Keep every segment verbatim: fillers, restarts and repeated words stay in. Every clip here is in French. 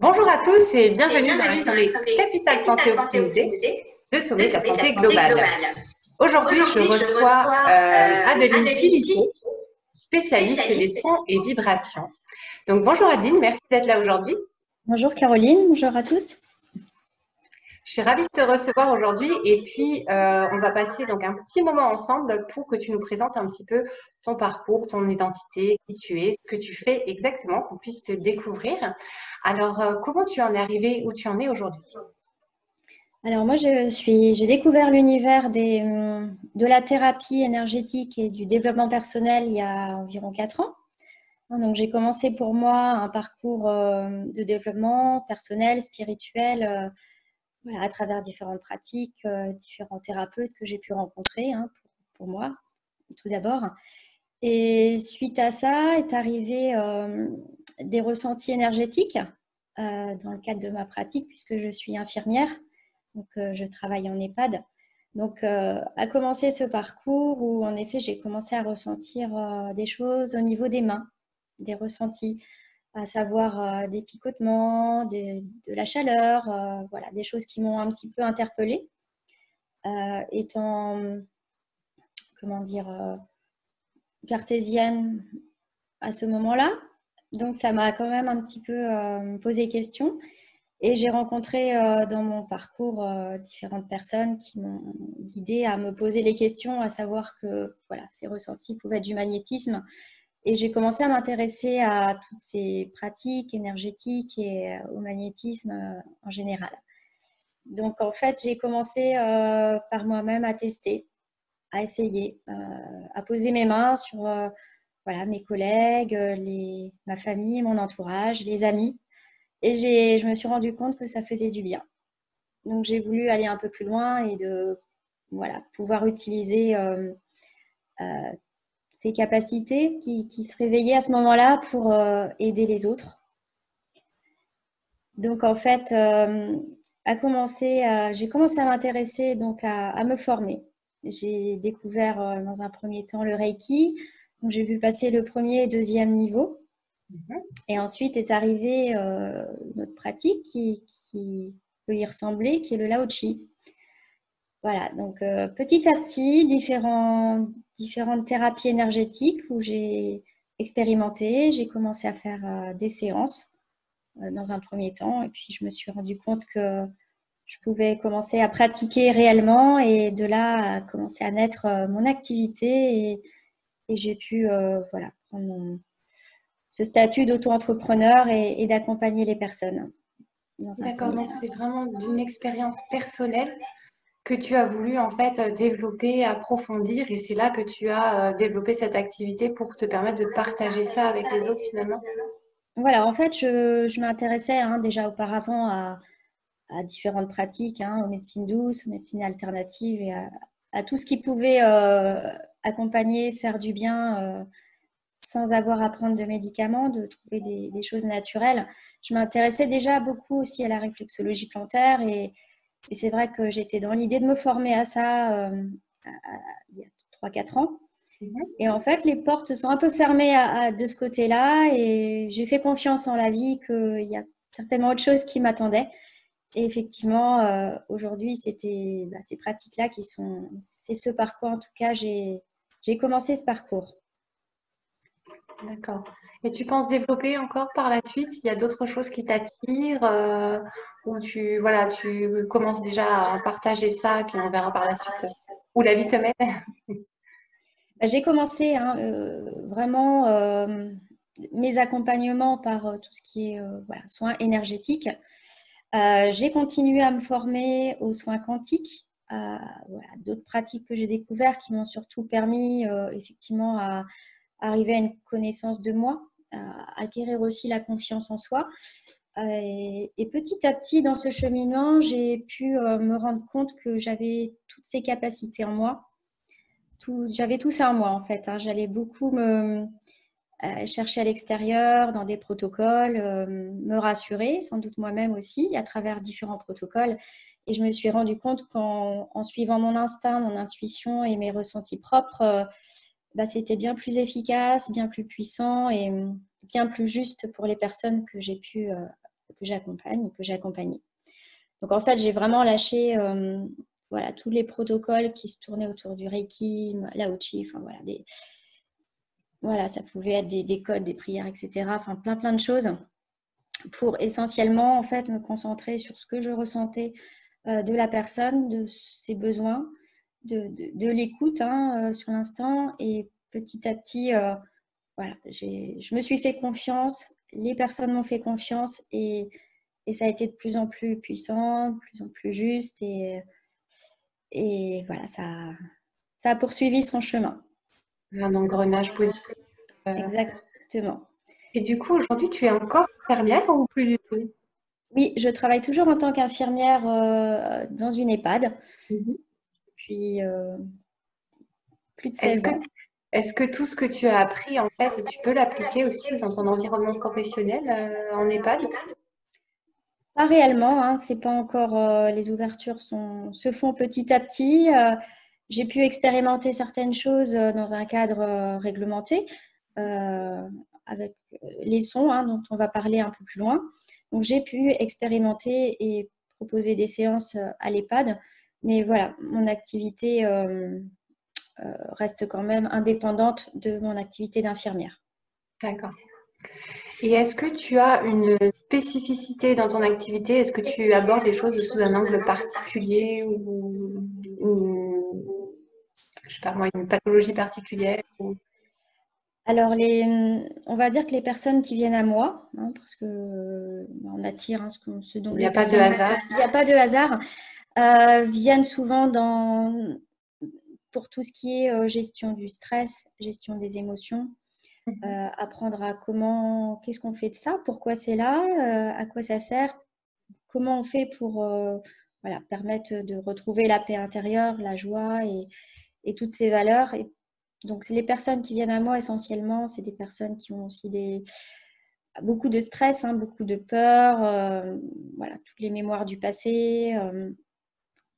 Bonjour à tous et bienvenue, et bienvenue dans le sommet Capital Santé Optimisé, le sommet de la santé globale. Aujourd'hui, Aujourd je, je reçois euh, Adeline Philippot, spécialiste, spécialiste des sons et vibrations. Donc bonjour Adeline, merci d'être là aujourd'hui. Bonjour Caroline, bonjour à tous. Je suis ravie de te recevoir aujourd'hui et puis euh, on va passer donc un petit moment ensemble pour que tu nous présentes un petit peu ton parcours, ton identité, qui tu es, ce que tu fais exactement, qu'on puisse te découvrir. Alors, euh, comment tu en es arrivée, où tu en es aujourd'hui? Alors moi, je suis, j'ai découvert l'univers des, de la thérapie énergétique et du développement personnel il y a environ quatre ans. Donc j'ai commencé pour moi un parcours de développement personnel, spirituel, voilà, à travers différentes pratiques, euh, différents thérapeutes que j'ai pu rencontrer, hein, pour, pour moi, tout d'abord. Et suite à ça, est arrivé euh, des ressentis énergétiques euh, dans le cadre de ma pratique, puisque je suis infirmière, donc euh, je travaille en EHPAD. Donc, euh, a commencé ce parcours où, en effet, j'ai commencé à ressentir euh, des choses au niveau des mains, des ressentis, à savoir euh, des picotements, des, de la chaleur, euh, voilà, des choses qui m'ont un petit peu interpellée. Euh, étant, comment dire, euh, cartésienne à ce moment-là, donc ça m'a quand même un petit peu euh, posé question. Et j'ai rencontré euh, dans mon parcours euh, différentes personnes qui m'ont guidée à me poser les questions, à savoir que voilà, ces ressentis pouvaient être du magnétisme. Et j'ai commencé à m'intéresser à toutes ces pratiques énergétiques et au magnétisme en général. Donc, en fait, j'ai commencé euh, par moi-même à tester, à essayer, euh, à poser mes mains sur euh, voilà, mes collègues, les, ma famille, mon entourage, les amis. Et je me suis rendu compte que ça faisait du bien. Donc, j'ai voulu aller un peu plus loin et de voilà, pouvoir utiliser euh, euh, ces capacités qui, qui se réveillaient à ce moment-là pour euh, aider les autres. Donc en fait, euh, à commencer, j'ai commencé à m'intéresser, donc à, à me former. J'ai découvert euh, dans un premier temps le Reiki, donc j'ai vu passer le premier et deuxième niveau. Mm-hmm. Et ensuite est arrivée euh, notre pratique qui, qui peut y ressembler, qui est le Lao Chi. Voilà, donc euh, petit à petit, différents, différentes thérapies énergétiques où j'ai expérimenté, j'ai commencé à faire euh, des séances euh, dans un premier temps et puis je me suis rendu compte que je pouvais commencer à pratiquer réellement et de là a commencé à naître euh, mon activité et, et j'ai pu euh, voilà, prendre mon, ce statut d'auto-entrepreneur et, et d'accompagner les personnes. D'accord, donc c'est vraiment une expérience personnelle que tu as voulu en fait développer, approfondir, et c'est là que tu as développé cette activité pour te permettre de partager ça avec les autres finalement. Voilà, en fait, je, je m'intéressais hein, déjà auparavant à, à différentes pratiques, hein, aux médecines douces, aux médecines alternatives, et à, à tout ce qui pouvait euh, accompagner, faire du bien, euh, sans avoir à prendre de médicaments, de trouver des, des choses naturelles. Je m'intéressais déjà beaucoup aussi à la réflexologie plantaire, et Et c'est vrai que j'étais dans l'idée de me former à ça euh, à, à, il y a trois quatre ans. Mmh. Et en fait, les portes se sont un peu fermées à, à, de ce côté-là. Et j'ai fait confiance en la vie qu'il y a certainement autre chose qui m'attendait. Et effectivement, euh, aujourd'hui, c'était bah, ces pratiques-là qui sont... C'est ce parcours, en tout cas, j'ai commencé ce parcours. D'accord. Et tu penses développer encore par la suite? Il y a d'autres choses qui t'attirent euh, ou tu, voilà, tu commences déjà à partager ça et puis on verra par la suite où la vie te mène? J'ai commencé hein, euh, vraiment euh, mes accompagnements par euh, tout ce qui est euh, voilà, soins énergétiques. Euh, j'ai continué à me former aux soins quantiques, à voilà, d'autres pratiques que j'ai découvertes qui m'ont surtout permis euh, effectivement à arriver à une connaissance de moi, à acquérir aussi la confiance en soi. Et, et petit à petit, dans ce cheminement, j'ai pu euh, me rendre compte que j'avais toutes ces capacités en moi. J'avais tout ça en moi, en fait. Hein. J'allais beaucoup me euh, chercher à l'extérieur, dans des protocoles, euh, me rassurer, sans doute moi-même aussi, à travers différents protocoles. Et je me suis rendu compte qu'en en suivant mon instinct, mon intuition et mes ressentis propres, euh, bah, c'était bien plus efficace, bien plus puissant et bien plus juste pour les personnes que j'ai pu euh, que j'accompagne et que j'accompagnais. Donc en fait, j'ai vraiment lâché euh, voilà, tous les protocoles qui se tournaient autour du Reiki, Lao Chi, enfin voilà, des, voilà, ça pouvait être des, des codes, des prières, et cetera. Enfin plein plein de choses pour essentiellement en fait me concentrer sur ce que je ressentais euh, de la personne, de ses besoins, de, de, de l'écoute hein, euh, sur l'instant et petit à petit, euh, voilà, je me suis fait confiance, les personnes m'ont fait confiance et, et ça a été de plus en plus puissant, de plus en plus juste et, et voilà, ça, ça a poursuivi son chemin. Un engrenage positif. Euh... Exactement. Et du coup, aujourd'hui, tu es encore infirmière ou plus du tout? Oui, je travaille toujours en tant qu'infirmière euh, dans une EHPAD mm-hmm. depuis euh, plus de seize ans. Que... Est-ce que tout ce que tu as appris, en fait, tu peux l'appliquer aussi dans ton environnement professionnel euh, en EHPAD? Pas réellement, hein, c'est pas encore. Euh, les ouvertures sont, se font petit à petit. Euh, j'ai pu expérimenter certaines choses euh, dans un cadre euh, réglementé, euh, avec les sons hein, dont on va parler un peu plus loin. Donc j'ai pu expérimenter et proposer des séances euh, à l'EHPAD, mais voilà, mon activité. Euh, Euh, reste quand même indépendante de mon activité d'infirmière. D'accord. Et est-ce que tu as une spécificité dans ton activité? Est-ce que tu abordes les choses sous un angle particulier ou, ou je sais pas moi, une pathologie particulière ou... Alors, les, on va dire que les personnes qui viennent à moi, hein, parce qu'on euh, attire hein, ce, qu'on, ce dont... Il n'y a pas de hasard. Il n'y a pas de hasard. Euh, viennent souvent dans... pour tout ce qui est euh, gestion du stress, gestion des émotions, euh, apprendre à comment, qu'est-ce qu'on fait de ça, pourquoi c'est là, euh, à quoi ça sert, comment on fait pour euh, voilà, permettre de retrouver la paix intérieure, la joie et, et toutes ces valeurs. Et donc, les personnes qui viennent à moi essentiellement, c'est des personnes qui ont aussi des, beaucoup de stress, hein, beaucoup de peur, euh, voilà, toutes les mémoires du passé, euh,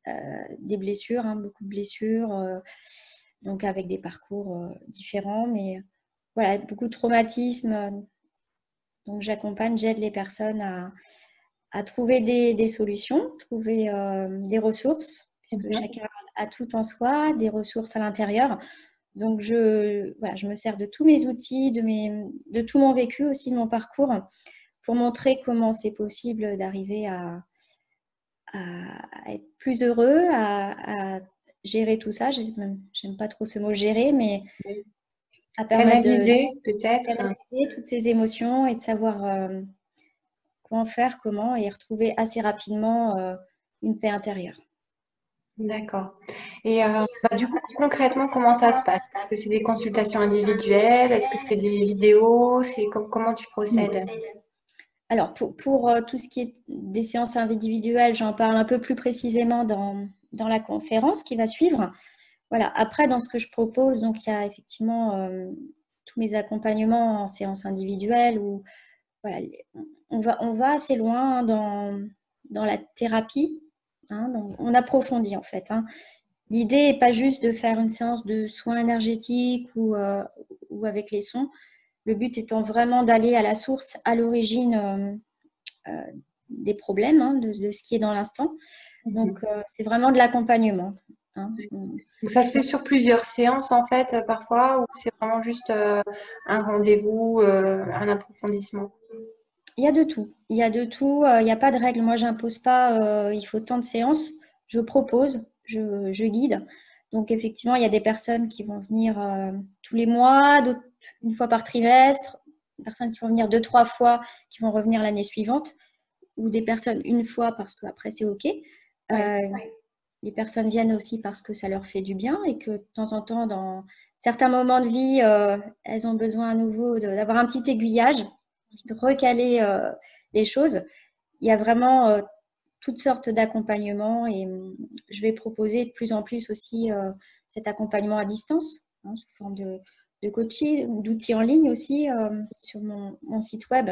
Euh, des blessures, hein, beaucoup de blessures, euh, donc avec des parcours euh, différents, mais euh, voilà, beaucoup de traumatismes. Euh, donc j'accompagne, j'aide les personnes à, à trouver des, des solutions, trouver euh, des ressources, puisque mm-hmm. chacun a tout en soi, des ressources à l'intérieur. Donc je, voilà, je me sers de tous mes outils, de, mes, de tout mon vécu aussi, de mon parcours, pour montrer comment c'est possible d'arriver à à être plus heureux, à, à gérer tout ça. J'aime pas trop ce mot gérer, mais à permettre canaliser, de peut-être, canaliser toutes ces émotions et de savoir euh, comment faire, comment, et retrouver assez rapidement euh, une paix intérieure. D'accord. Et euh, bah, du coup, concrètement, comment ça se passe? Est-ce que c'est des consultations individuelles? Est-ce que c'est des vidéos? C'est, comment tu procèdes? Alors, pour, pour euh, tout ce qui est des séances individuelles, j'en parle un peu plus précisément dans, dans la conférence qui va suivre. Voilà. Après, dans ce que je propose, donc, il y a effectivement euh, tous mes accompagnements en séance individuelle où voilà, on, va, on va assez loin hein, dans, dans la thérapie. Hein, donc on approfondit en fait. Hein. L'idée n'est pas juste de faire une séance de soins énergétiques ou, euh, ou avec les sons. Le but étant vraiment d'aller à la source, à l'origine euh, euh, des problèmes, hein, de, de ce qui est dans l'instant. Donc, euh, c'est vraiment de l'accompagnement. Hein. Donc, ça se fait sur plusieurs séances, en fait, parfois, ou c'est vraiment juste euh, un rendez-vous, euh, un approfondissement? Il y a de tout. Il y a de tout. Euh, il n'y a pas de règle. Moi, je n'impose pas euh, il faut tant de séances. Je propose, je, je guide. Donc, effectivement, il y a des personnes qui vont venir euh, tous les mois, d'autres une fois par trimestre, des personnes qui vont venir deux, trois fois, qui vont revenir l'année suivante, ou des personnes une fois parce qu'après c'est OK. Ouais, euh, ouais. Les personnes viennent aussi parce que ça leur fait du bien et que de temps en temps, dans certains moments de vie, euh, elles ont besoin à nouveau de, d'avoir un petit aiguillage, de recaler euh, les choses. Il y a vraiment euh, toutes sortes d'accompagnements et euh, je vais proposer de plus en plus aussi euh, cet accompagnement à distance, hein, sous forme de de coaching, d'outils en ligne aussi euh, sur mon, mon site web.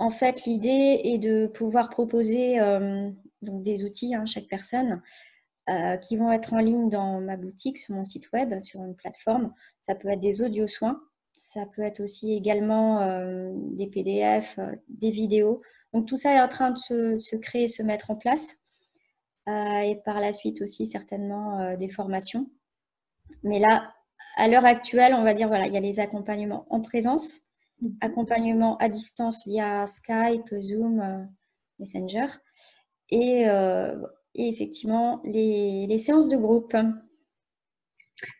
En fait, l'idée est de pouvoir proposer euh, donc des outils à hein, chaque personne euh, qui vont être en ligne dans ma boutique, sur mon site web, sur une plateforme. Ça peut être des audio-soins, ça peut être aussi également euh, des P D F, euh, des vidéos. Donc tout ça est en train de se, se créer, se mettre en place. Euh, et par la suite aussi certainement euh, des formations. Mais là, à l'heure actuelle, on va dire, voilà, il y a les accompagnements en présence, accompagnement à distance via Skype, Zoom, euh, Messenger, et, euh, et effectivement les, les séances de groupe.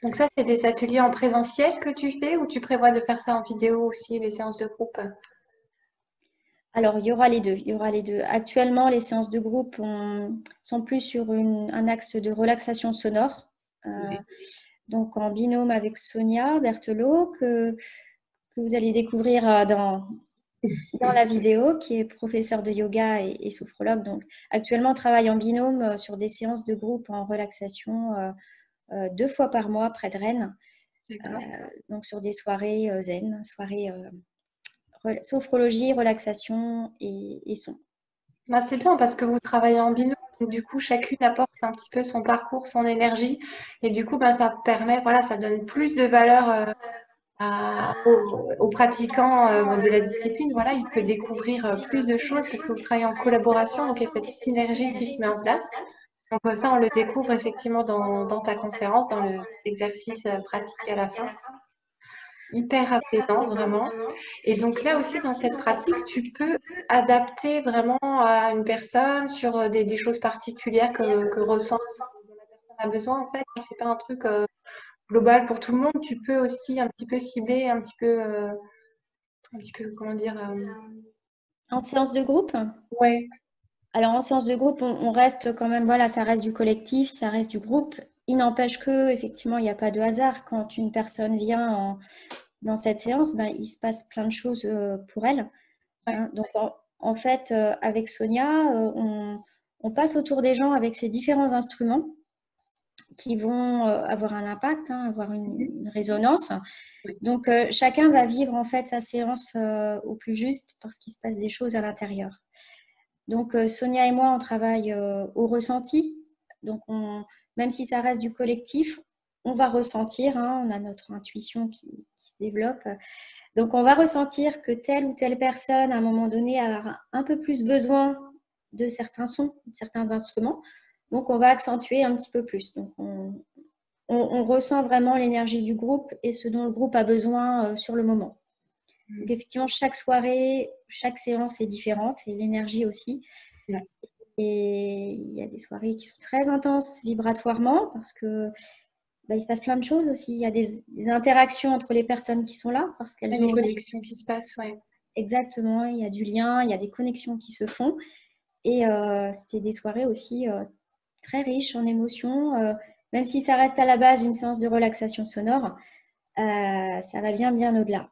Donc ça, c'est des ateliers en présentiel que tu fais ou tu prévois de faire ça en vidéo aussi, les séances de groupe ? Alors, il y aura les deux. Il y aura les deux. Actuellement, les séances de groupe on, sont plus sur une, un axe de relaxation sonore. Euh, oui. Donc, en binôme avec Sonia Berthelot, que, que vous allez découvrir dans, dans la vidéo, qui est professeure de yoga et, et sophrologue. Donc, actuellement, on travaille en binôme sur des séances de groupe en relaxation euh, euh, deux fois par mois près de Rennes. Euh, donc, sur des soirées euh, zen, soirées... Euh, sophrologie, relaxation et, et son. Bah c'est bien parce que vous travaillez en binôme, donc du coup chacune apporte un petit peu son parcours, son énergie et du coup bah, ça permet, voilà, ça donne plus de valeur euh, à, aux, aux pratiquants euh, de la discipline. Voilà, il peut découvrir plus de choses parce que vous travaillez en collaboration, donc il y a cette synergie qui se met en place. Donc ça on le découvre effectivement dans, dans ta conférence, dans l'exercice pratique à la fin. Hyper apaisant, vraiment. Et donc là aussi, dans cette pratique, tu peux adapter vraiment à une personne sur des, des choses particulières que, que ressent, dont la personne a besoin. En fait, c'est pas un truc euh, global pour tout le monde. Tu peux aussi un petit peu cibler, un petit peu, euh, un petit peu comment dire... Euh... En séance de groupe ? Ouais. Alors, en séance de groupe, on, on reste quand même, voilà, ça reste du collectif, ça reste du groupe. Il n'empêche que, effectivement, il n'y a pas de hasard. Quand une personne vient en, dans cette séance, ben, il se passe plein de choses euh, pour elle. Hein. Donc, en, en fait, euh, avec Sonia, euh, on, on passe autour des gens avec ces différents instruments qui vont euh, avoir un impact, hein, avoir une, une résonance. Donc, euh, chacun va vivre en fait sa séance euh, au plus juste parce qu'il se passe des choses à l'intérieur. Donc, euh, Sonia et moi, on travaille euh, au ressenti. Donc, on... Même si ça reste du collectif, on va ressentir, hein, on a notre intuition qui, qui se développe. Donc, on va ressentir que telle ou telle personne, à un moment donné, a un peu plus besoin de certains sons, de certains instruments. Donc, on va accentuer un petit peu plus. Donc, on, on, on ressent vraiment l'énergie du groupe et ce dont le groupe a besoin euh, sur le moment. Donc, effectivement, chaque soirée, chaque séance est différente et l'énergie aussi. Ouais. Et il y a des soirées qui sont très intenses vibratoirement parce que bah, il se passe plein de choses aussi. Il y a des, des interactions entre les personnes qui sont là parce qu'elles ont des connexions qui se passent. Ouais. Exactement, il y a du lien, il y a des connexions qui se font. Et euh, c'est des soirées aussi euh, très riches en émotions. Euh, même si ça reste à la base une séance de relaxation sonore, euh, ça va bien, bien au-delà.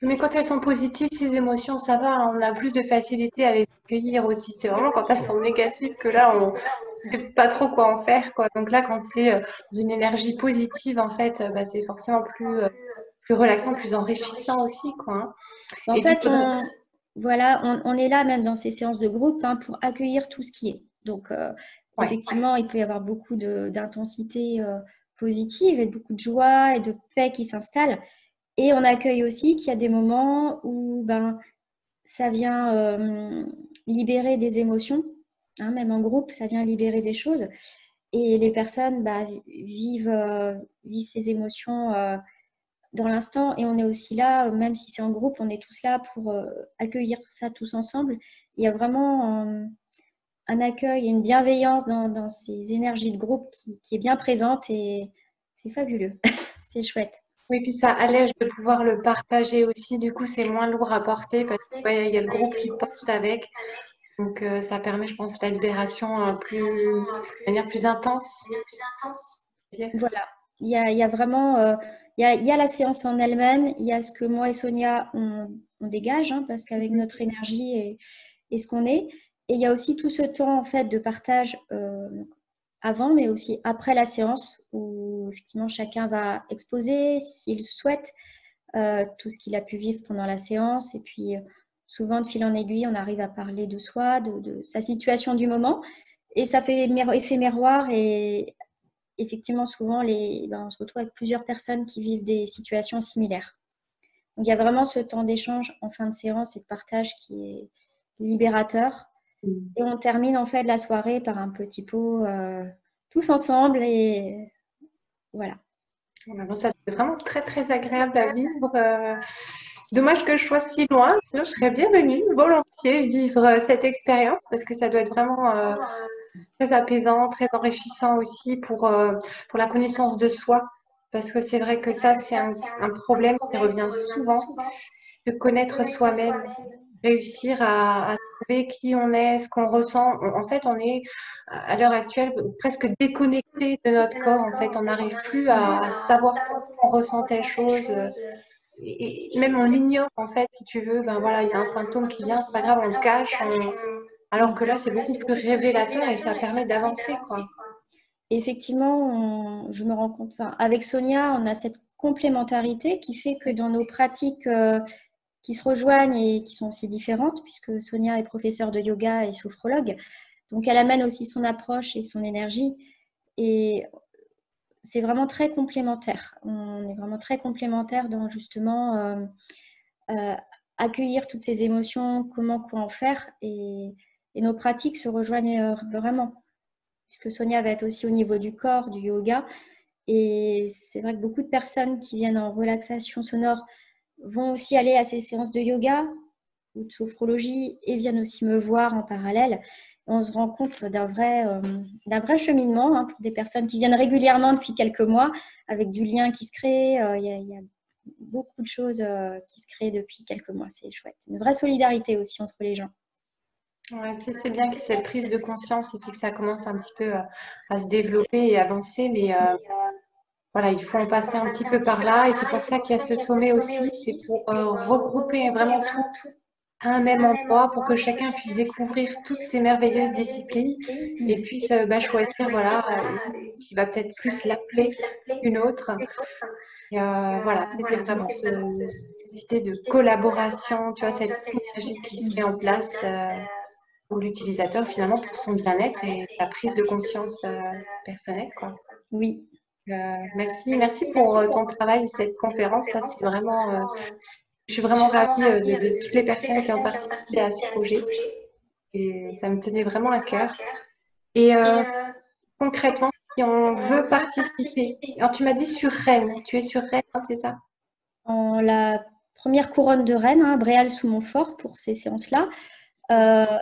Mais quand elles sont positives, ces émotions, ça va, on a plus de facilité à les accueillir aussi. C'est vraiment quand elles sont négatives que là, on ne sait pas trop quoi en faire, quoi. Donc là, quand c'est dans une énergie positive, en fait, bah, c'est forcément plus, plus relaxant, plus enrichissant aussi, quoi. En fait, on, voilà, on, on est là même dans ces séances de groupe hein, pour accueillir tout ce qui est. Donc, euh, ouais. Effectivement, il peut y avoir beaucoup d'intensité euh, positive et beaucoup de joie et de paix qui s'installent. Et on accueille aussi qu'il y a des moments où ben, ça vient euh, libérer des émotions, hein, même en groupe, ça vient libérer des choses. Et les personnes ben, vivent, euh, vivent ces émotions euh, dans l'instant. Et on est aussi là, même si c'est en groupe, on est tous là pour euh, accueillir ça tous ensemble. Il y a vraiment euh, un accueil et une bienveillance dans, dans ces énergies de groupe qui, qui est bien présente et c'est fabuleux, c'est chouette. Oui, puis ça allège de pouvoir le partager aussi. Du coup, c'est moins lourd à porter parce qu'il ouais, y a le groupe qui porte avec. Donc, euh, ça permet, je pense, la libération euh, plus, de manière plus intense. Voilà. Il y a, il y a vraiment... Euh, il, y a, il y a la séance en elle-même. Il y a ce que moi et Sonia, on, on dégage hein, parce qu'avec notre énergie et, et ce qu'on est. Et il y a aussi tout ce temps, en fait, de partage... Euh, avant, mais aussi après la séance où effectivement chacun va exposer, s'il souhaite, euh, tout ce qu'il a pu vivre pendant la séance. Et puis, euh, souvent, de fil en aiguille, on arrive à parler de soi, de, de sa situation du moment. Et ça fait effet miroir. Et effectivement, souvent, les, ben, on se retrouve avec plusieurs personnes qui vivent des situations similaires. Donc, il y a vraiment ce temps d'échange en fin de séance et de partage qui est, libérateur. Et on termine en fait la soirée par un petit pot euh, tous ensemble et voilà. Ça c'est vraiment très très agréable à vivre. Euh, dommage que je sois si loin, je serais bienvenue volontiers vivre cette expérience parce que ça doit être vraiment euh, très apaisant, très enrichissant aussi pour, euh, pour la connaissance de soi. Parce que c'est vrai que ça c'est un, un problème qui revient souvent, de connaître soi-même. Réussir à, à trouver qui on est, ce qu'on ressent. En fait, on est à l'heure actuelle presque déconnecté de notre corps. En fait, on n'arrive plus à, à savoir pourquoi on ressent telle chose. Et même on l'ignore, en fait, si tu veux. Ben voilà, il y a un symptôme qui vient, c'est pas grave, on le cache. On... Alors que là, c'est beaucoup plus révélateur et ça permet d'avancer, quoi. Effectivement, on... je me rends compte. Enfin, avec Sonia, on a cette complémentarité qui fait que dans nos pratiques... Euh... qui se rejoignent et qui sont aussi différentes, puisque Sonia est professeure de yoga et sophrologue. Donc, elle amène aussi son approche et son énergie. Et c'est vraiment très complémentaire. On est vraiment très complémentaires dans, justement, euh, euh, accueillir toutes ces émotions, comment, quoi en faire. Et, et nos pratiques se rejoignent vraiment, puisque Sonia va être aussi au niveau du corps, du yoga. Et c'est vrai que beaucoup de personnes qui viennent en relaxation sonore vont aussi aller à ces séances de yoga ou de sophrologie et viennent aussi me voir en parallèle. On se rend compte d'un vrai, euh, d'un vrai cheminement hein, pour des personnes qui viennent régulièrement depuis quelques mois avec du lien qui se crée. Euh, y a, y a beaucoup de choses euh, qui se créent depuis quelques mois. C'est chouette. Une vraie solidarité aussi entre les gens. Ouais, c'est bien que cette prise de conscience et puis que ça commence un petit peu à, à se développer et avancer. Mais... Euh... Voilà, il faut en passer un petit peu par là et c'est pour ça qu'il y a ce sommet aussi, c'est pour euh, regrouper vraiment tout à un même endroit pour que chacun puisse découvrir toutes ces merveilleuses disciplines et puisse euh, bah, choisir, voilà, euh, qui va peut-être plus l'appeler une autre. Et, euh, voilà, c'était vraiment ce, cette idée de collaboration, tu vois, cette synergie qui se met en place euh, pour l'utilisateur finalement, pour son bien-être et sa prise de conscience euh, personnelle, quoi. Oui. Euh, merci, merci pour euh, ton travail et cette conférence. Ça, c'est vraiment, euh, je suis vraiment ravie euh, de, de toutes les personnes qui ont participé à ce projet. Et ça me tenait vraiment à cœur. Et euh, concrètement, si on veut participer, alors tu m'as dit sur Rennes, tu es sur Rennes, hein, c'est ça? En la première couronne de Rennes, hein, Bréal sous Montfort pour ces séances-là. Euh,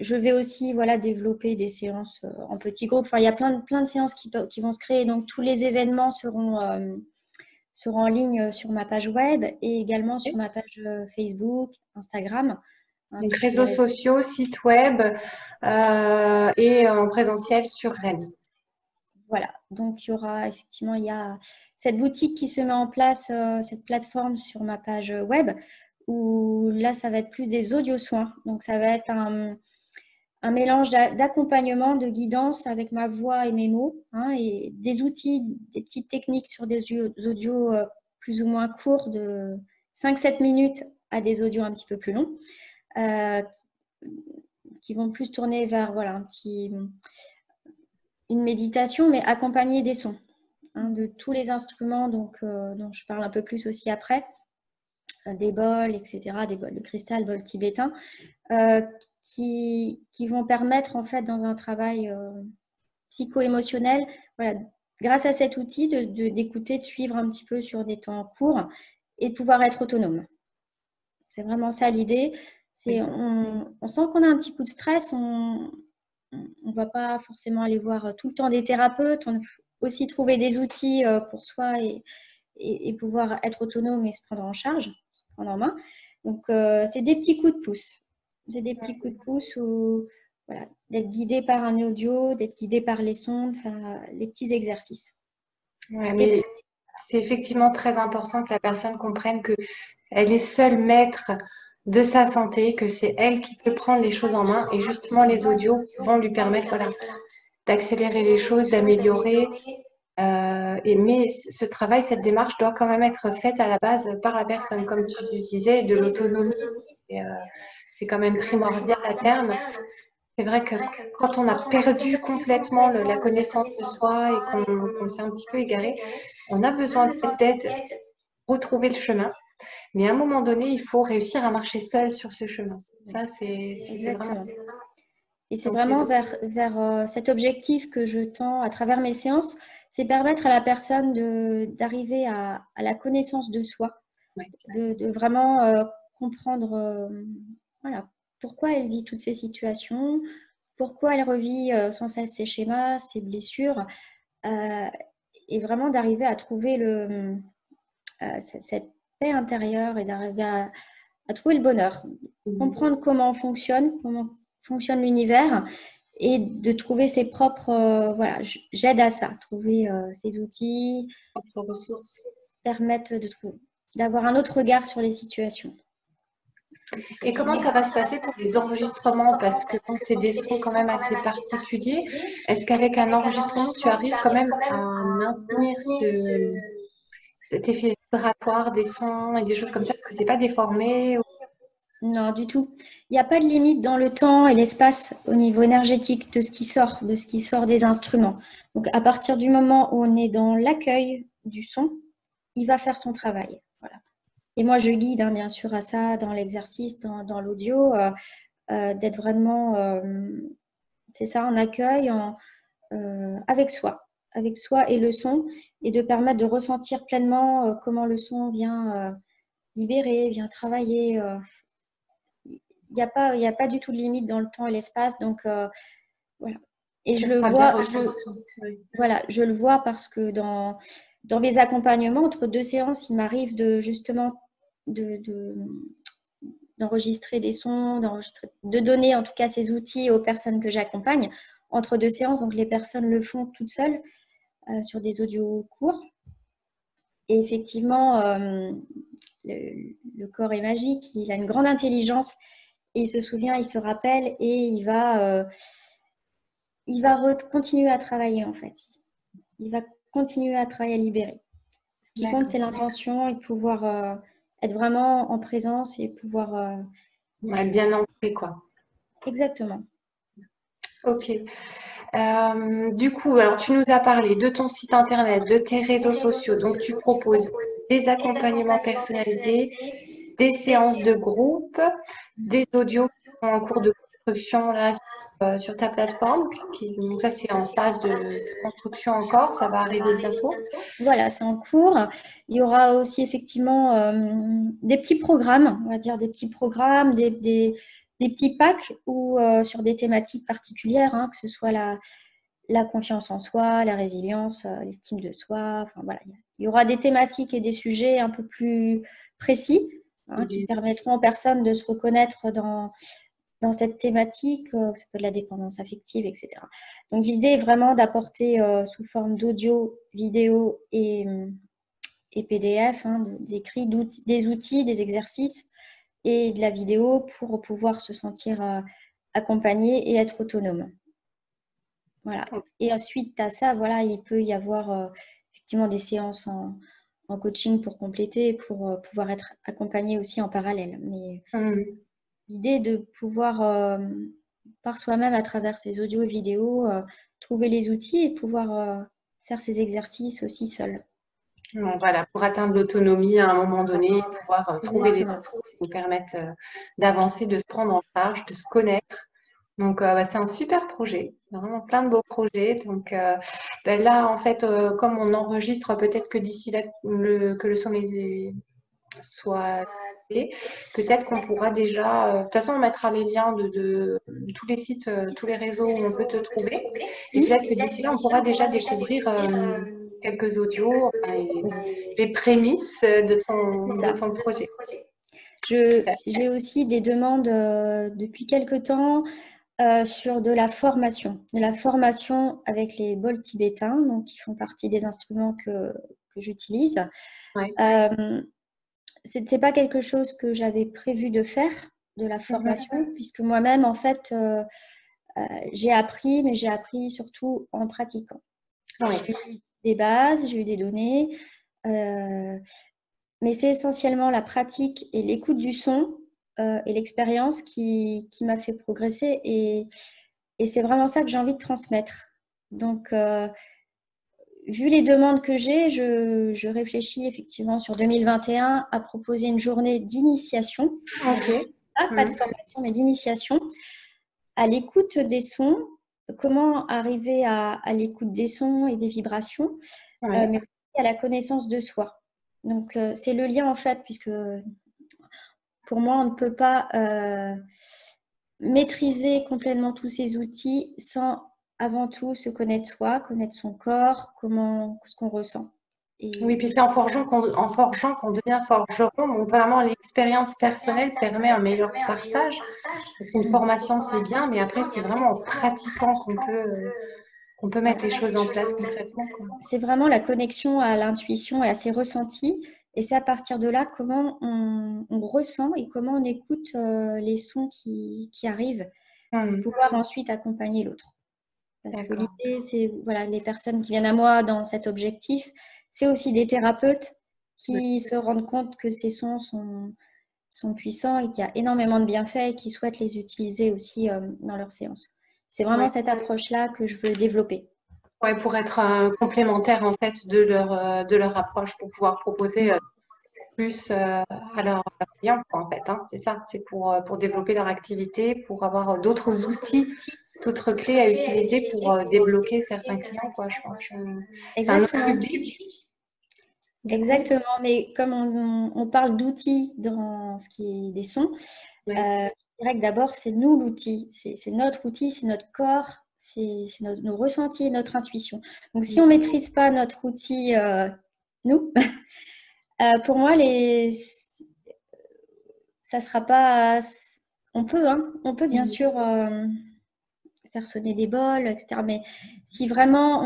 Je vais aussi voilà, développer des séances en petits groupes. Enfin, il y a plein de, plein de séances qui, qui vont se créer. Donc, tous les événements seront, euh, seront en ligne sur ma page web et également sur ma page Facebook, Instagram. Hein, donc, réseaux les... sociaux, site web euh, et en présentiel sur Rennes. Voilà. Donc, il y aura effectivement il y a cette boutique qui se met en place, euh, cette plateforme sur ma page web où là, ça va être plus des audio-soins. Donc, ça va être un... un mélange d'accompagnement, de guidance avec ma voix et mes mots, hein, et des outils, des petites techniques sur des audios plus ou moins courts, de cinq à sept minutes à des audios un petit peu plus longs, euh, qui vont plus tourner vers voilà, un petit, une méditation, mais accompagnée des sons, hein, de tous les instruments donc, euh, dont je parle un peu plus aussi après, des bols, et cetera, des bols de cristal, bols tibétains, euh, qui, qui vont permettre, en fait, dans un travail euh, psycho-émotionnel, voilà, grâce à cet outil, de, de, d'écouter, de suivre un petit peu sur des temps courts et de pouvoir être autonome. C'est vraiment ça l'idée. C'est, on, on sent qu'on a un petit coup de stress, on ne va pas forcément aller voir tout le temps des thérapeutes, on faut aussi trouver des outils euh, pour soi et, et, et pouvoir être autonome et se prendre en charge. En main. Donc, euh, c'est des petits coups de pouce. C'est des petits coups de pouce où, voilà, d'être guidé par un audio, d'être guidé par les sons, de faire euh, les petits exercices. Ouais, mais c'est effectivement très important que la personne comprenne qu'elle est seule maître de sa santé, que c'est elle qui peut prendre les choses en main et justement les audios vont lui permettre voilà, d'accélérer les choses, d'améliorer. Euh, et mais ce travail, cette démarche doit quand même être faite à la base par la personne, comme tu disais, de l'autonomie. Euh, c'est quand même primordial à terme. C'est vrai que quand on a perdu complètement le, la connaissance de soi et qu'on qu'on s'est un petit peu égaré, on a besoin peut-être de retrouver le chemin. Mais à un moment donné, il faut réussir à marcher seul sur ce chemin. Ça, c'est vraiment... Et c'est vraiment vers, vers cet objectif que je tends à travers mes séances, c'est permettre à la personne d'arriver à, à la connaissance de soi, ouais. de, de vraiment euh, comprendre euh, voilà, pourquoi elle vit toutes ces situations, pourquoi elle revit euh, sans cesse ses schémas, ses blessures, euh, et vraiment d'arriver à trouver le, euh, cette paix intérieure et d'arriver à, à trouver le bonheur, mmh. comprendre comment on fonctionne, comment fonctionne l'univers et de trouver ses propres... Euh, voilà, j'aide à ça, trouver euh, ses outils, ses ressources, permettre d'avoir un autre regard sur les situations. Et comment ça va se passer pour les enregistrements? Parce que bon, c'est des sons quand même assez particuliers. Est-ce qu'avec un enregistrement, tu arrives quand même à maintenir ce, cet effet vibratoire des sons et des choses comme ça? Parce que c'est pas déformé ou... Non, du tout. Il n'y a pas de limite dans le temps et l'espace au niveau énergétique de ce qui sort, de ce qui sort des instruments. Donc, à partir du moment où on est dans l'accueil du son, il va faire son travail. Voilà. Et moi, je guide hein, bien sûr à ça dans l'exercice, dans, dans l'audio, euh, euh, d'être vraiment, euh, c'est ça, en accueil, en, euh, avec soi, avec soi et le son, et de permettre de ressentir pleinement euh, comment le son vient euh, libérer, vient travailler. Euh, Il n'y a pas, il n'y a pas du tout de limite dans le temps et l'espace, donc euh, voilà. Et je le vois, je, voilà, je le vois parce que dans dans mes accompagnements entre deux séances, il m'arrive de justement de, de d'enregistrer des sons, d'enregistrer, de donner en tout cas ces outils aux personnes que j'accompagne entre deux séances. Donc les personnes le font toutes seules euh, sur des audios courts. Et effectivement, euh, le, le corps est magique, il a une grande intelligence. Et il se souvient, il se rappelle et il va, euh, il va continuer à travailler en fait. Il va continuer à travailler, à libérer. Ce qui compte, c'est l'intention et de pouvoir euh, être vraiment en présence et pouvoir... Euh, ouais, bien ancré quoi. Exactement. Ok. Euh, du coup, alors tu nous as parlé de ton site internet, de tes réseaux sociaux. Donc tu proposes des accompagnements personnalisés, des séances de groupe, des audios en cours de construction là, euh, sur ta plateforme. Qui, donc ça, c'est en phase de construction encore. Ça va arriver bientôt. Voilà, c'est en cours. Il y aura aussi effectivement euh, des petits programmes, on va dire des petits programmes, des, des, des petits packs ou euh, sur des thématiques particulières, hein, que ce soit la, la confiance en soi, la résilience, euh, l'estime de soi. Enfin voilà, il y aura des thématiques et des sujets un peu plus précis. Hein, qui permettront aux personnes de se reconnaître dans, dans cette thématique, euh, ça peut être de la dépendance affective, et cetera. Donc l'idée est vraiment d'apporter euh, sous forme d'audio, vidéo et, et P D F, hein, d'écrits, d'outils, des outils, des exercices et de la vidéo pour pouvoir se sentir euh, accompagné et être autonome. Voilà. Et ensuite à ça, voilà, il peut y avoir euh, effectivement des séances en... en coaching pour compléter, pour pouvoir être accompagné aussi en parallèle. Mais mmh. l'idée de pouvoir, euh, par soi-même, à travers ces audios et vidéos, euh, trouver les outils et pouvoir euh, faire ces exercices aussi seul. Bon, voilà, pour atteindre l'autonomie à un moment donné, pouvoir euh, trouver des outils qui nous permettent euh, d'avancer, de se prendre en charge, de se connaître. Donc, euh, bah, c'est un super projet, vraiment plein de beaux projets. Donc, euh, bah, là, en fait, euh, comme on enregistre, peut-être que d'ici là, le, que le sommet soit fait, peut-être qu'on pourra déjà… Euh, de toute façon, on mettra les liens de, de, de tous les sites, euh, tous les réseaux où on peut te trouver. Et peut-être que d'ici là, on pourra déjà découvrir… Euh, quelques audios et les prémices de ton, de ton projet. J'ai aussi des demandes euh, depuis quelques temps… Euh, sur de la formation, de la formation avec les bols tibétains, donc qui font partie des instruments que, que j'utilise. Ouais. Euh, ce n'est pas quelque chose que j'avais prévu de faire, de la formation, ouais. puisque moi-même, en fait, euh, euh, j'ai appris, mais j'ai appris surtout en pratiquant. Ouais. J'ai eu des bases, j'ai eu des données, euh, mais c'est essentiellement la pratique et l'écoute du son Euh, et l'expérience qui, qui m'a fait progresser et, et c'est vraiment ça que j'ai envie de transmettre. Donc, euh, vu les demandes que j'ai, je, je réfléchis effectivement sur deux mille vingt et un à proposer une journée d'initiation. Okay. pas, pas de formation, mais d'initiation, à l'écoute des sons. Comment arriver à, à l'écoute des sons et des vibrations, ouais. euh, mais à la connaissance de soi. Donc, euh, c'est le lien en fait, puisque pour moi, on ne peut pas euh, maîtriser complètement tous ces outils sans avant tout se connaître soi, connaître son corps, comment, ce qu'on ressent. Et... Oui, puis c'est en forgeant qu'on en forgeant qu'on devient forgeron. Donc vraiment, l'expérience personnelle permet un meilleur partage. Parce qu'une formation, c'est bien, mais après, c'est vraiment en pratiquant qu'on peut, qu'on peut mettre les choses en place concrètement. C'est vraiment la connexion à l'intuition et à ses ressentis. Et c'est à partir de là comment on, on ressent et comment on écoute euh, les sons qui, qui arrivent mmh. pour pouvoir ensuite accompagner l'autre. Parce que l'idée, c'est voilà, les personnes qui viennent à moi dans cet objectif, c'est aussi des thérapeutes qui oui. se rendent compte que ces sons sont, sont puissants et qu'il y a énormément de bienfaits et qui souhaitent les utiliser aussi euh, dans leurs séances. C'est vraiment oui. cette approche-là que je veux développer. Oui, pour être euh, complémentaire en fait, de, leur, euh, de leur approche, pour pouvoir proposer euh, plus euh, à leurs clients, en fait. Hein, c'est ça, c'est pour, euh, pour développer leur activité, pour avoir euh, d'autres outils, d'autres clés à utiliser pour euh, débloquer certains clients, quoi, je pense. Euh, Exactement. Un autre public. Exactement, mais comme on, on parle d'outils dans ce qui est des sons, oui. euh, je dirais que d'abord c'est nous l'outil, c'est notre outil, c'est notre corps, c'est nos ressentis et notre intuition. Donc si on ne maîtrise pas notre outil, euh, nous, euh, pour moi, les... ça sera pas... On peut, hein, on peut bien sûr... Euh... faire sonner des bols, et cetera. Mais si vraiment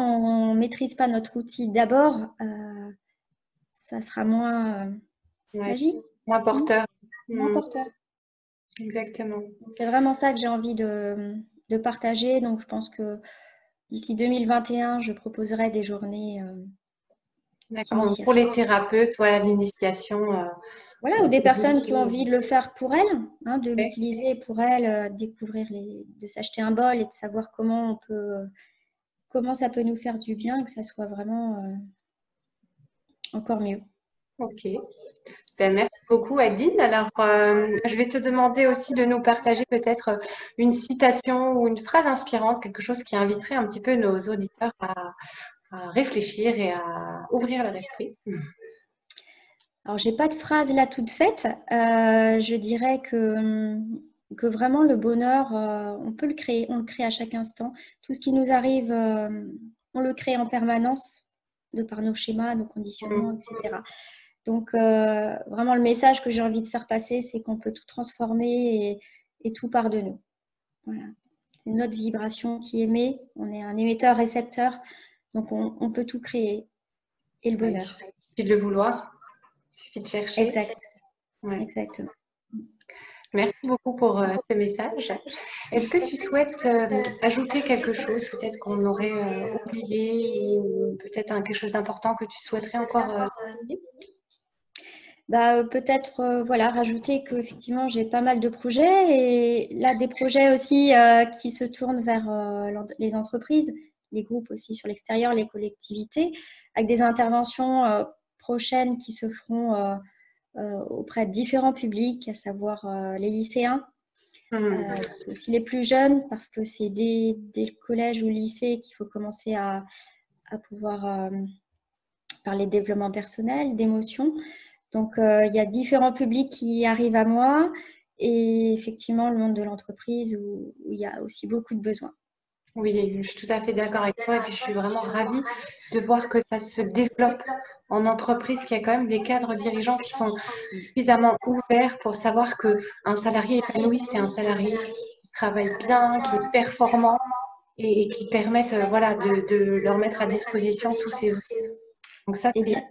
on ne maîtrise pas notre outil d'abord, euh, ça sera moins euh, ouais. magique. Moins porteur. Moins mmh. porteur. Exactement. C'est vraiment ça que j'ai envie de, de partager. Donc, je pense que d'ici deux mille vingt et un, je proposerai des journées euh, D'accord. pour les thérapeutes, voilà, l'initiation. Euh, voilà, ou des personnes qui ont envie de le faire pour elles, hein, de ouais. l'utiliser pour elles, euh, découvrir les, de s'acheter un bol et de savoir comment on peut, euh, comment ça peut nous faire du bien et que ça soit vraiment euh, encore mieux. Ok. Ben, merci beaucoup, Adeline. Alors, euh, je vais te demander aussi de nous partager peut-être une citation ou une phrase inspirante, quelque chose qui inviterait un petit peu nos auditeurs à à réfléchir et à ouvrir leur esprit. Alors, j'ai pas de phrase là toute faite. Euh, je dirais que, que vraiment le bonheur, euh, on peut le créer, on le crée à chaque instant. Tout ce qui nous arrive, euh, on le crée en permanence de par nos schémas, nos conditionnements, et cetera. Donc, euh, vraiment le message que j'ai envie de faire passer, c'est qu'on peut tout transformer et, et tout part de nous. Voilà. C'est notre vibration qui émet. On est un émetteur-récepteur. Donc, on, on peut tout créer. Et le bonheur. Il suffit de le vouloir. Il suffit de chercher. Exact. Ouais. Exactement. Merci beaucoup pour euh, ce message. Est-ce que tu souhaites euh, ajouter quelque chose, peut-être qu'on aurait euh, oublié, ou peut-être hein, quelque chose d'important que tu souhaiterais encore euh... Bah, euh, peut-être euh, voilà, rajouter qu'effectivement, j'ai pas mal de projets. Et là, des projets aussi euh, qui se tournent vers euh, les entreprises, les groupes aussi sur l'extérieur, les collectivités, avec des interventions euh, prochaines qui se feront euh, euh, auprès de différents publics, à savoir euh, les lycéens, mmh. euh, aussi les plus jeunes, parce que c'est dès, dès le collège ou le lycée qu'il faut commencer à, à pouvoir euh, parler de développement personnel, d'émotions. Donc, euh, il y a différents publics qui arrivent à moi et effectivement le monde de l'entreprise où, où il y a aussi beaucoup de besoins. Oui, je suis tout à fait d'accord avec toi et puis je suis vraiment ravie de voir que ça se développe en entreprise, qu'il y a quand même des cadres dirigeants qui sont suffisamment ouverts pour savoir qu'un salarié épanoui, c'est un salarié qui travaille bien, qui est performant et, et qui permettent voilà, de, de leur mettre à disposition tous ces outils. Donc ça, c'est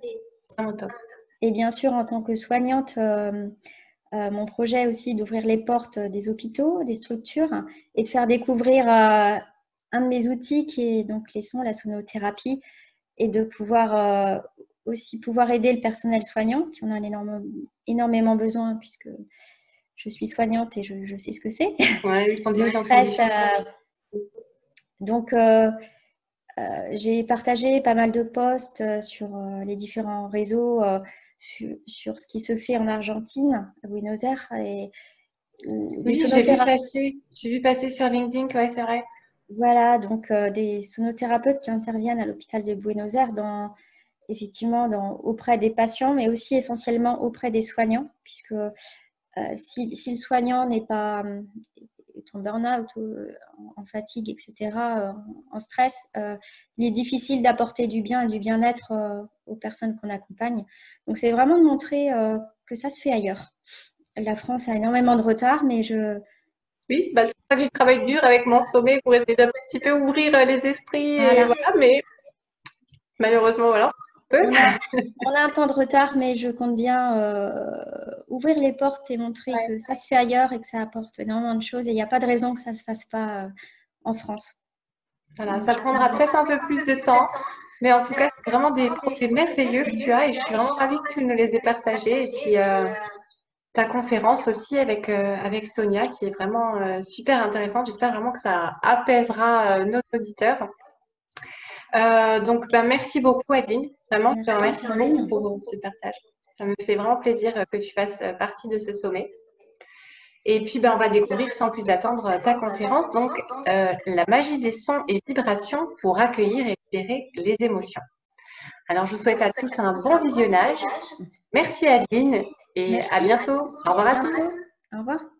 vraiment top. Et bien sûr, en tant que soignante, euh... Euh, mon projet aussi d'ouvrir les portes des hôpitaux, des structures et de faire découvrir euh, un de mes outils qui est donc les sons, la sonothérapie et de pouvoir euh, aussi pouvoir aider le personnel soignant qui en a un énorme, énormément besoin puisque je suis soignante et je, je sais ce que c'est. Ouais, euh, donc euh, euh, j'ai partagé pas mal de posts sur euh, les différents réseaux euh, sur ce qui se fait en Argentine, à Buenos Aires, et, Oui, j'ai vu passer, j'ai vu passer sur LinkedIn, ouais, c'est vrai. Voilà, donc euh, des sonothérapeutes qui interviennent à l'hôpital de Buenos Aires dans, effectivement dans, auprès des patients, mais aussi essentiellement auprès des soignants, puisque euh, si, si le soignant n'est pas euh, en burn-out, euh, en fatigue, et cetera, euh, en stress, euh, il est difficile d'apporter du bien et du bien-être euh, aux personnes qu'on accompagne. Donc, c'est vraiment de montrer euh, que ça se fait ailleurs. La France a énormément de retard, mais je... Oui, bah, c'est ça que je travaille dur avec mon sommet pour essayer d'un petit peu ouvrir euh, les esprits, voilà. Et voilà, mais malheureusement, voilà. On a, on a un temps de retard, mais je compte bien euh, ouvrir les portes et montrer, ouais, que ça se fait ailleurs et que ça apporte énormément de choses. Et il n'y a pas de raison que ça ne se fasse pas euh, en France. Voilà, donc, ça prendra peut-être un peu plus de temps. Mais en tout cas, c'est vraiment des projets merveilleux que tu as et je suis vraiment ravie que tu nous les aies partagés. Et puis, euh, ta conférence aussi avec, euh, avec Sonia qui est vraiment euh, super intéressante. J'espère vraiment que ça apaisera euh, nos auditeurs. Euh, donc, bah, merci beaucoup, Adeline. Vraiment, je te remercie pour ce partage. Ça me fait vraiment plaisir que tu fasses partie de ce sommet. Et puis, bah, on va découvrir sans plus attendre ta conférence. Donc, euh, la magie des sons et vibrations pour accueillir et libérer les émotions. Alors, je vous souhaite à tous un bon visionnage. Merci, Adeline, et merci. À bientôt. Au revoir à tous. Au revoir.